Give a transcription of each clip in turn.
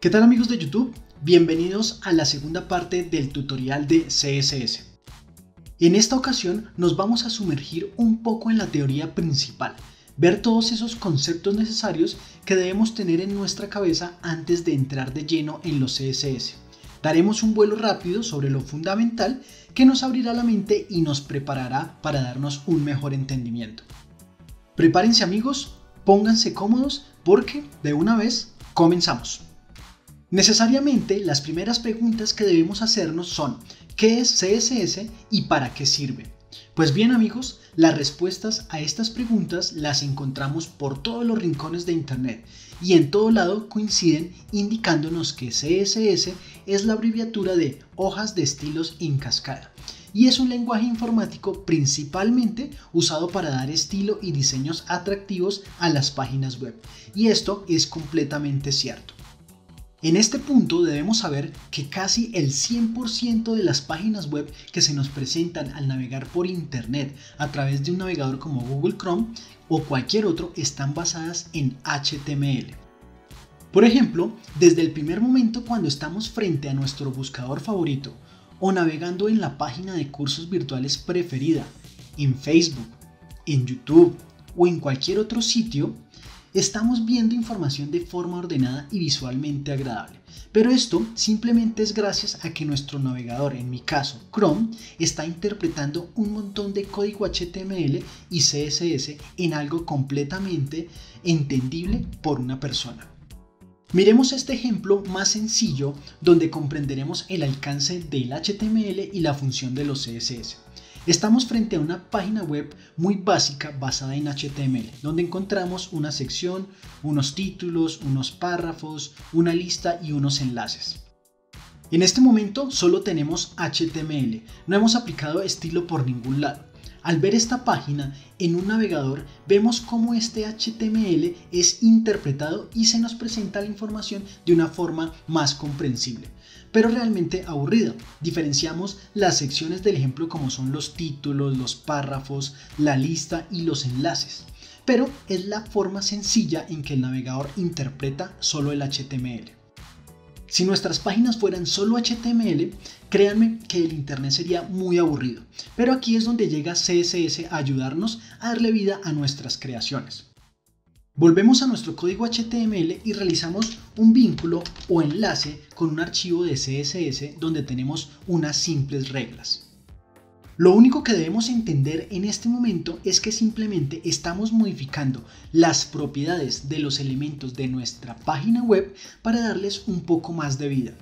¿Qué tal amigos de YouTube? Bienvenidos a la segunda parte del tutorial de CSS. En esta ocasión nos vamos a sumergir un poco en la teoría principal, ver todos esos conceptos necesarios que debemos tener en nuestra cabeza antes de entrar de lleno en los CSS. Daremos un vuelo rápido sobre lo fundamental que nos abrirá la mente y nos preparará para darnos un mejor entendimiento. Prepárense amigos, pónganse cómodos porque de una vez comenzamos. Necesariamente las primeras preguntas que debemos hacernos son ¿qué es CSS y para qué sirve? Pues bien amigos, las respuestas a estas preguntas las encontramos por todos los rincones de internet y en todo lado coinciden indicándonos que CSS es la abreviatura de hojas de estilos en cascada y es un lenguaje informático principalmente usado para dar estilo y diseños atractivos a las páginas web, y esto es completamente cierto. En este punto debemos saber que casi el 100% de las páginas web que se nos presentan al navegar por internet a través de un navegador como Google Chrome o cualquier otro están basadas en HTML. Por ejemplo, desde el primer momento cuando estamos frente a nuestro buscador favorito o navegando en la página de cursos virtuales preferida, en Facebook, en YouTube o en cualquier otro sitio, estamos viendo información de forma ordenada y visualmente agradable, pero esto simplemente es gracias a que nuestro navegador, en mi caso Chrome, está interpretando un montón de código HTML y CSS en algo completamente entendible por una persona. Miremos este ejemplo más sencillo donde comprenderemos el alcance del HTML y la función de los CSS. Estamos frente a una página web muy básica basada en HTML, donde encontramos una sección, unos títulos, unos párrafos, una lista y unos enlaces. En este momento solo tenemos HTML, no hemos aplicado estilo por ningún lado. Al ver esta página en un navegador, vemos cómo este HTML es interpretado y se nos presenta la información de una forma más comprensible, pero realmente aburrida. Diferenciamos las secciones del ejemplo como son los títulos, los párrafos, la lista y los enlaces, pero es la forma sencilla en que el navegador interpreta solo el HTML. Si nuestras páginas fueran solo HTML, créanme que el internet sería muy aburrido, pero aquí es donde llega CSS a ayudarnos a darle vida a nuestras creaciones. Volvemos a nuestro código HTML y realizamos un vínculo o enlace con un archivo de CSS donde tenemos unas simples reglas. Lo único que debemos entender en este momento es que simplemente estamos modificando las propiedades de los elementos de nuestra página web para darles un poco más de vida.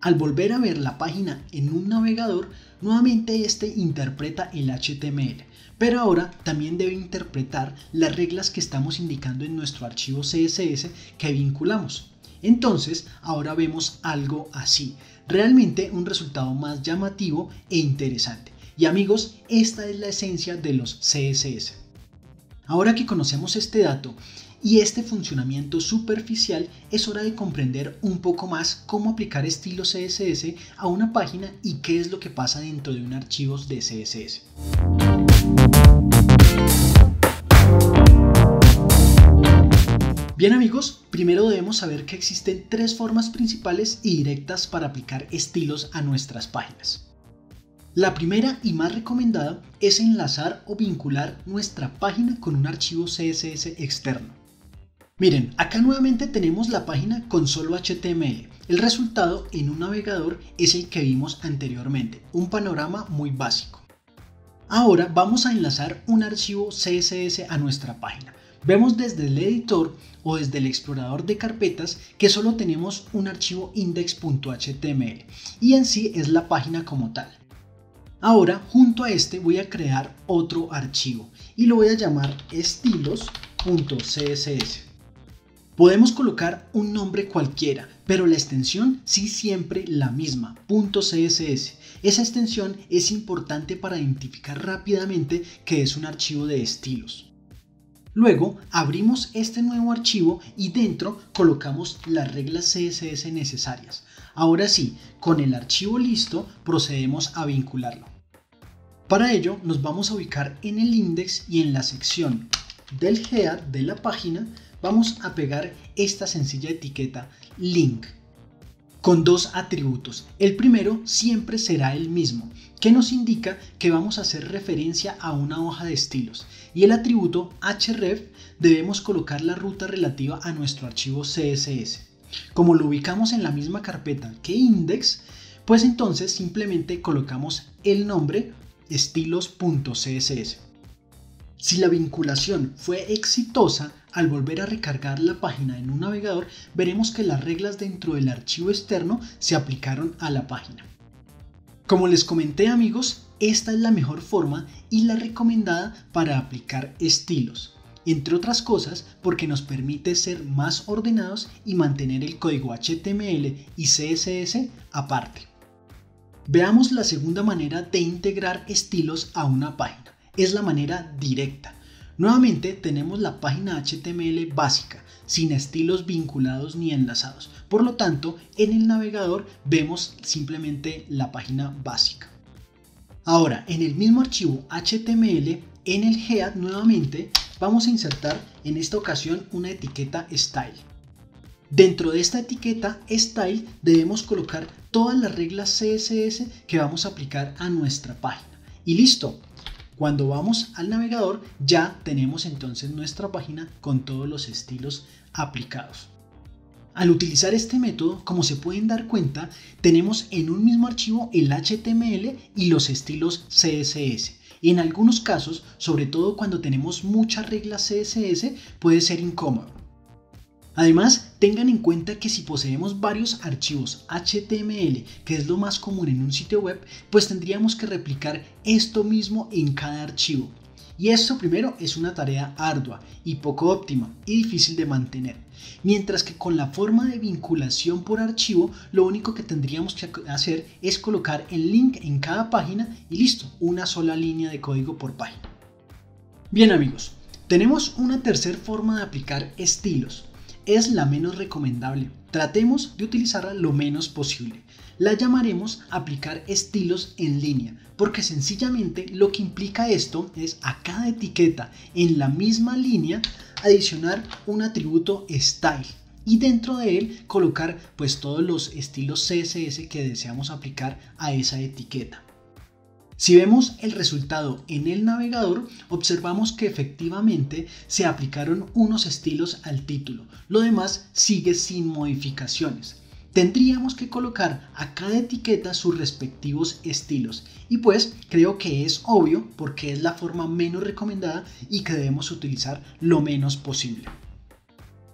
Al volver a ver la página en un navegador, nuevamente este interpreta el HTML, pero ahora también debe interpretar las reglas que estamos indicando en nuestro archivo CSS que vinculamos. Entonces, ahora vemos algo así, realmente un resultado más llamativo e interesante. Y amigos, esta es la esencia de los CSS. Ahora que conocemos este dato y este funcionamiento superficial, es hora de comprender un poco más cómo aplicar estilo CSS a una página y qué es lo que pasa dentro de un archivo de CSS. Bien amigos, primero debemos saber que existen tres formas principales y directas para aplicar estilos a nuestras páginas. La primera y más recomendada es enlazar o vincular nuestra página con un archivo CSS externo. Miren, acá nuevamente tenemos la página con solo HTML. El resultado en un navegador es el que vimos anteriormente, un panorama muy básico. Ahora vamos a enlazar un archivo CSS a nuestra página. Vemos desde el editor o desde el explorador de carpetas que solo tenemos un archivo index.html y en sí es la página como tal. Ahora junto a este voy a crear otro archivo y lo voy a llamar estilos.css. Podemos colocar un nombre cualquiera, pero la extensión sí siempre la misma, .css. Esa extensión es importante para identificar rápidamente que es un archivo de estilos. Luego abrimos este nuevo archivo y dentro colocamos las reglas CSS necesarias. Ahora sí, con el archivo listo procedemos a vincularlo. Para ello nos vamos a ubicar en el index y en la sección del head de la página, vamos a pegar esta sencilla etiqueta link con dos atributos. El primero siempre será el mismo, que nos indica que vamos a hacer referencia a una hoja de estilos, y el atributo href debemos colocar la ruta relativa a nuestro archivo CSS. Como lo ubicamos en la misma carpeta que index, pues entonces simplemente colocamos el nombre estilos.css. Si la vinculación fue exitosa, al volver a recargar la página en un navegador, veremos que las reglas dentro del archivo externo se aplicaron a la página. Como les comenté, amigos, esta es la mejor forma y la recomendada para aplicar estilos, entre otras cosas porque nos permite ser más ordenados y mantener el código HTML y CSS aparte. Veamos la segunda manera de integrar estilos a una página. Es la manera directa. Nuevamente tenemos la página HTML básica, sin estilos vinculados ni enlazados. Por lo tanto, en el navegador vemos simplemente la página básica. Ahora, en el mismo archivo HTML, en el head nuevamente, vamos a insertar en esta ocasión una etiqueta style. Dentro de esta etiqueta style debemos colocar todas las reglas CSS que vamos a aplicar a nuestra página. Y listo. Cuando vamos al navegador ya tenemos entonces nuestra página con todos los estilos aplicados. Al utilizar este método, como se pueden dar cuenta, tenemos en un mismo archivo el HTML y los estilos CSS. Y en algunos casos, sobre todo cuando tenemos muchas reglas CSS, puede ser incómodo. Además, tengan en cuenta que si poseemos varios archivos HTML, que es lo más común en un sitio web, pues tendríamos que replicar esto mismo en cada archivo. Y esto primero es una tarea ardua y poco óptima y difícil de mantener. Mientras que con la forma de vinculación por archivo, lo único que tendríamos que hacer es colocar el link en cada página y listo, una sola línea de código por página. Bien, amigos, tenemos una tercera forma de aplicar estilos. Es la menos recomendable, tratemos de utilizarla lo menos posible. La llamaremos aplicar estilos en línea, porque sencillamente lo que implica esto es a cada etiqueta en la misma línea adicionar un atributo style y dentro de él colocar pues todos los estilos CSS que deseamos aplicar a esa etiqueta. Si vemos el resultado en el navegador, observamos que efectivamente se aplicaron unos estilos al título. Lo demás sigue sin modificaciones. Tendríamos que colocar a cada etiqueta sus respectivos estilos. Y pues creo que es obvio porque es la forma menos recomendada y que debemos utilizar lo menos posible.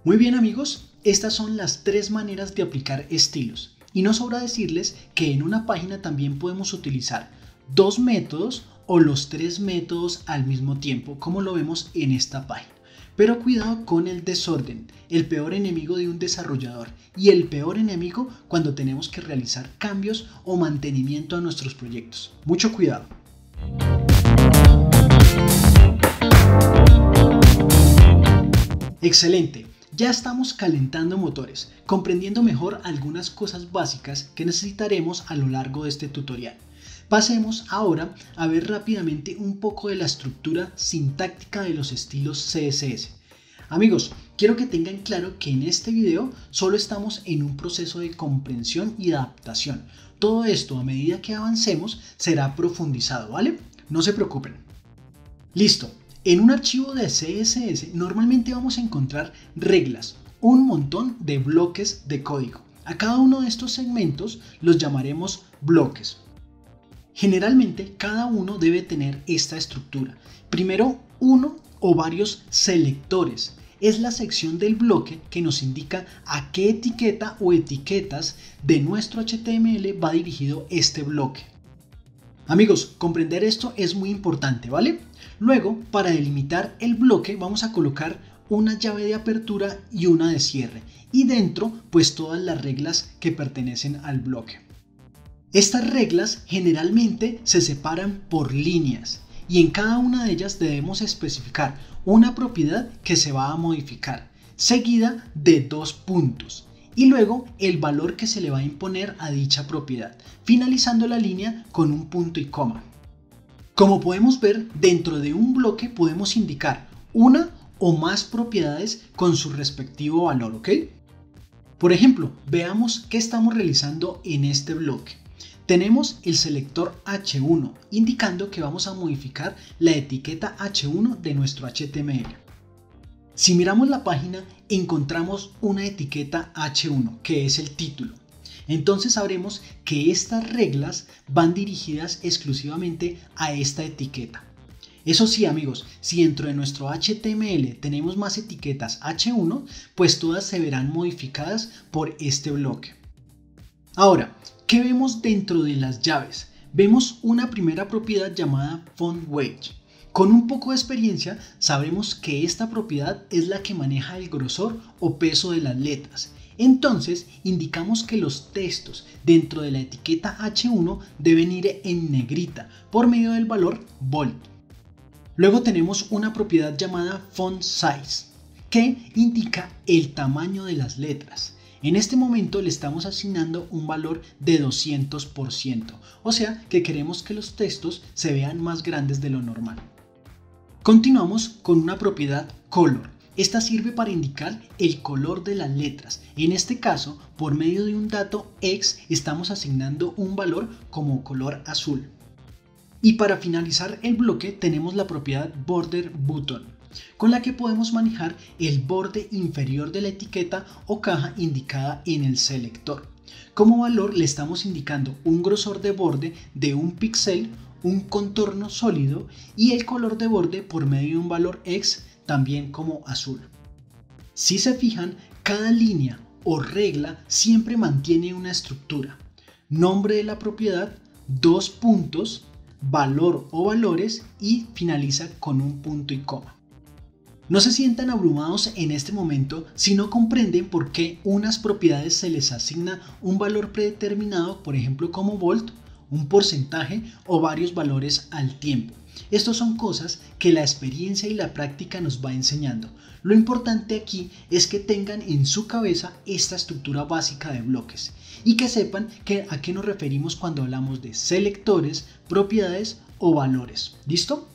Muy bien, amigos, estas son las tres maneras de aplicar estilos. Y no sobra decirles que en una página también podemos utilizar dos métodos o los tres métodos al mismo tiempo, como lo vemos en esta página. Pero cuidado con el desorden, el peor enemigo de un desarrollador y el peor enemigo cuando tenemos que realizar cambios o mantenimiento a nuestros proyectos. Mucho cuidado. Excelente. Ya estamos calentando motores, comprendiendo mejor algunas cosas básicas que necesitaremos a lo largo de este tutorial. Pasemos ahora a ver rápidamente un poco de la estructura sintáctica de los estilos CSS. Amigos, quiero que tengan claro que en este video solo estamos en un proceso de comprensión y adaptación. Todo esto, a medida que avancemos, será profundizado, ¿vale? No se preocupen. Listo. En un archivo de CSS normalmente vamos a encontrar reglas, un montón de bloques de código. A cada uno de estos segmentos los llamaremos bloques. Generalmente cada uno debe tener esta estructura. Primero, uno o varios selectores. Es la sección del bloque que nos indica a qué etiqueta o etiquetas de nuestro HTML va dirigido este bloque. Amigos, comprender esto es muy importante, ¿vale? Luego, para delimitar el bloque vamos a colocar una llave de apertura y una de cierre. Y dentro, pues todas las reglas que pertenecen al bloque. Estas reglas generalmente se separan por líneas y en cada una de ellas debemos especificar una propiedad que se va a modificar, seguida de dos puntos, y luego el valor que se le va a imponer a dicha propiedad, finalizando la línea con un punto y coma. Como podemos ver, dentro de un bloque podemos indicar una o más propiedades con su respectivo valor, ¿ok? Por ejemplo, veamos qué estamos realizando en este bloque. Tenemos el selector H1, indicando que vamos a modificar la etiqueta H1 de nuestro HTML. Si miramos la página, encontramos una etiqueta H1, que es el título. Entonces sabremos que estas reglas van dirigidas exclusivamente a esta etiqueta. Eso sí, amigos, si dentro de nuestro HTML tenemos más etiquetas H1, pues todas se verán modificadas por este bloque. Ahora, ¿qué vemos dentro de las llaves? Vemos una primera propiedad llamada font-weight. Con un poco de experiencia sabremos que esta propiedad es la que maneja el grosor o peso de las letras. Entonces indicamos que los textos dentro de la etiqueta H1 deben ir en negrita por medio del valor bold. Luego tenemos una propiedad llamada font-size que indica el tamaño de las letras. En este momento le estamos asignando un valor de 200%, o sea que queremos que los textos se vean más grandes de lo normal. Continuamos con una propiedad color. Esta sirve para indicar el color de las letras. En este caso, por medio de un dato x, estamos asignando un valor como color azul. Y para finalizar el bloque tenemos la propiedad border-bottom, con la que podemos manejar el borde inferior de la etiqueta o caja indicada en el selector. Como valor le estamos indicando un grosor de borde de 1 píxel, un contorno sólido y el color de borde por medio de un valor x, también como azul. Si se fijan, cada línea o regla siempre mantiene una estructura: nombre de la propiedad, 2 puntos, valor o valores y finaliza con un punto y coma. No se sientan abrumados en este momento si no comprenden por qué unas propiedades se les asigna un valor predeterminado, por ejemplo como bold, un porcentaje o varios valores al tiempo. Estas son cosas que la experiencia y la práctica nos va enseñando. Lo importante aquí es que tengan en su cabeza esta estructura básica de bloques y que sepan a qué nos referimos cuando hablamos de selectores, propiedades o valores. ¿Listo?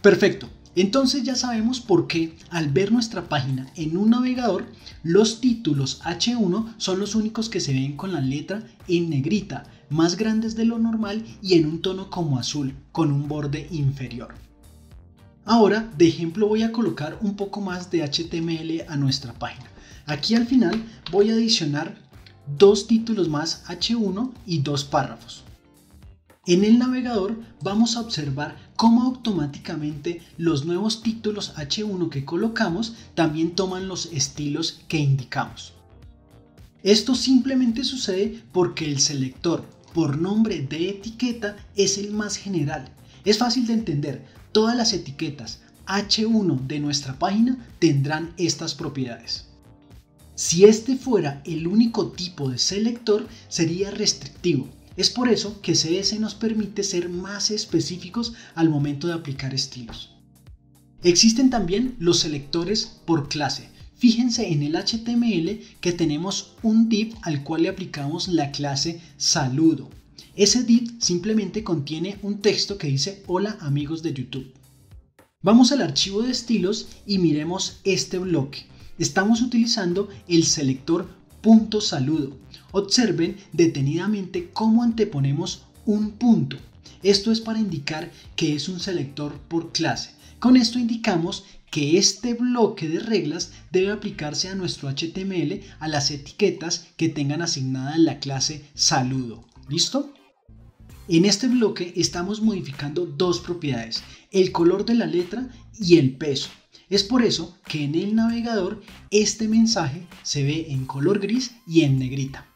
Perfecto. Entonces ya sabemos por qué al ver nuestra página en un navegador, los títulos H1 son los únicos que se ven con la letra en negrita, más grandes de lo normal y en un tono como azul, con un borde inferior. Ahora, de ejemplo, voy a colocar un poco más de HTML a nuestra página. Aquí al final voy a adicionar 2 títulos más H1 y 2 párrafos. En el navegador vamos a observar cómo automáticamente los nuevos títulos H1 que colocamos también toman los estilos que indicamos. Esto simplemente sucede porque el selector por nombre de etiqueta es el más general. Es fácil de entender, todas las etiquetas H1 de nuestra página tendrán estas propiedades. Si este fuera el único tipo de selector, sería restrictivo. Es por eso que CSS nos permite ser más específicos al momento de aplicar estilos. Existen también los selectores por clase. Fíjense en el HTML que tenemos un div al cual le aplicamos la clase saludo. Ese div simplemente contiene un texto que dice hola amigos de YouTube. Vamos al archivo de estilos y miremos este bloque. Estamos utilizando el selector .saludo. Observen detenidamente cómo anteponemos un punto. Esto es para indicar que es un selector por clase. Con esto indicamos que este bloque de reglas debe aplicarse a nuestro HTML a las etiquetas que tengan asignada la clase saludo. ¿Listo? En este bloque estamos modificando 2 propiedades, el color de la letra y el peso. Es por eso que en el navegador este mensaje se ve en color gris y en negrita.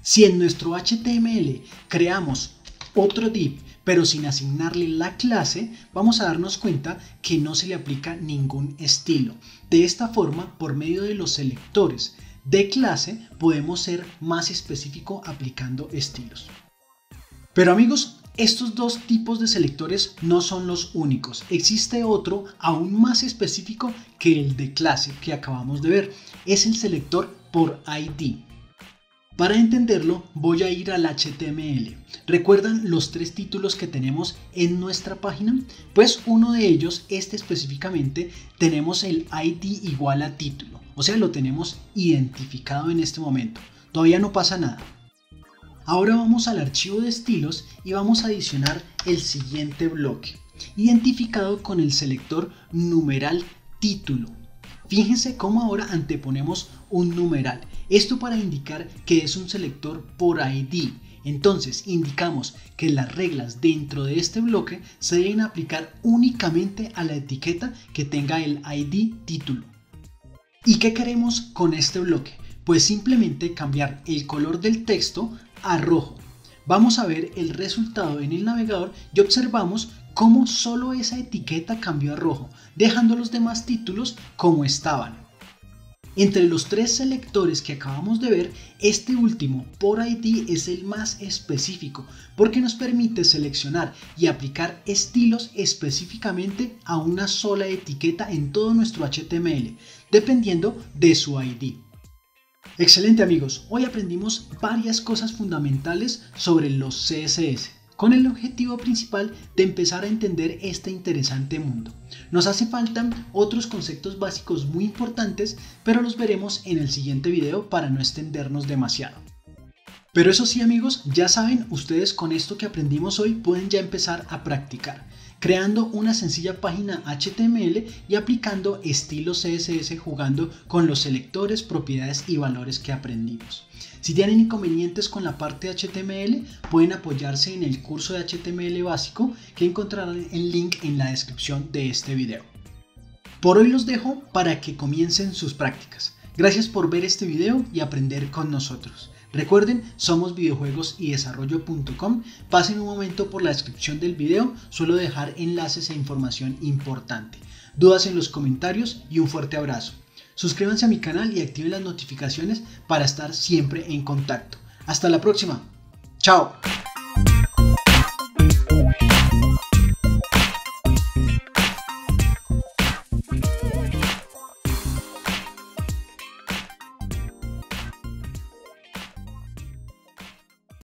Si en nuestro HTML creamos otro div pero sin asignarle la clase, vamos a darnos cuenta que no se le aplica ningún estilo. De esta forma, por medio de los selectores de clase, podemos ser más específicos aplicando estilos. Pero amigos, estos 2 tipos de selectores no son los únicos. Existe otro aún más específico que el de clase que acabamos de ver. Es el selector por ID. Para entenderlo, voy a ir al HTML. ¿Recuerdan los tres títulos que tenemos en nuestra página? Pues uno de ellos, este específicamente, tenemos el ID igual a título. O sea, lo tenemos identificado en este momento. Todavía no pasa nada. Ahora vamos al archivo de estilos y vamos a adicionar el siguiente bloque, identificado con el selector numeral título. Fíjense cómo ahora anteponemos un numeral. Esto para indicar que es un selector por ID. Entonces indicamos que las reglas dentro de este bloque se deben aplicar únicamente a la etiqueta que tenga el ID título. ¿Y qué queremos con este bloque? Pues simplemente cambiar el color del texto a rojo. Vamos a ver el resultado en el navegador y observamos cómo solo esa etiqueta cambió a rojo, dejando los demás títulos como estaban. Entre los tres selectores que acabamos de ver, este último, por ID, es el más específico porque nos permite seleccionar y aplicar estilos específicamente a una sola etiqueta en todo nuestro HTML, dependiendo de su ID. Excelente amigos, hoy aprendimos varias cosas fundamentales sobre los CSS, con el objetivo principal de empezar a entender este interesante mundo. Nos hace falta otros conceptos básicos muy importantes, pero los veremos en el siguiente video para no extendernos demasiado. Pero eso sí amigos, ya saben, ustedes con esto que aprendimos hoy pueden ya empezar a practicar, creando una sencilla página HTML y aplicando estilos CSS jugando con los selectores, propiedades y valores que aprendimos. Si tienen inconvenientes con la parte de HTML, pueden apoyarse en el curso de HTML básico que encontrarán el link en la descripción de este video. Por hoy los dejo para que comiencen sus prácticas. Gracias por ver este video y aprender con nosotros. Recuerden, somos videojuegosydesarrollo.com. Pasen un momento por la descripción del video, suelo dejar enlaces e información importante. Dudas en los comentarios y un fuerte abrazo. Suscríbanse a mi canal y activen las notificaciones para estar siempre en contacto. Hasta la próxima. Chao.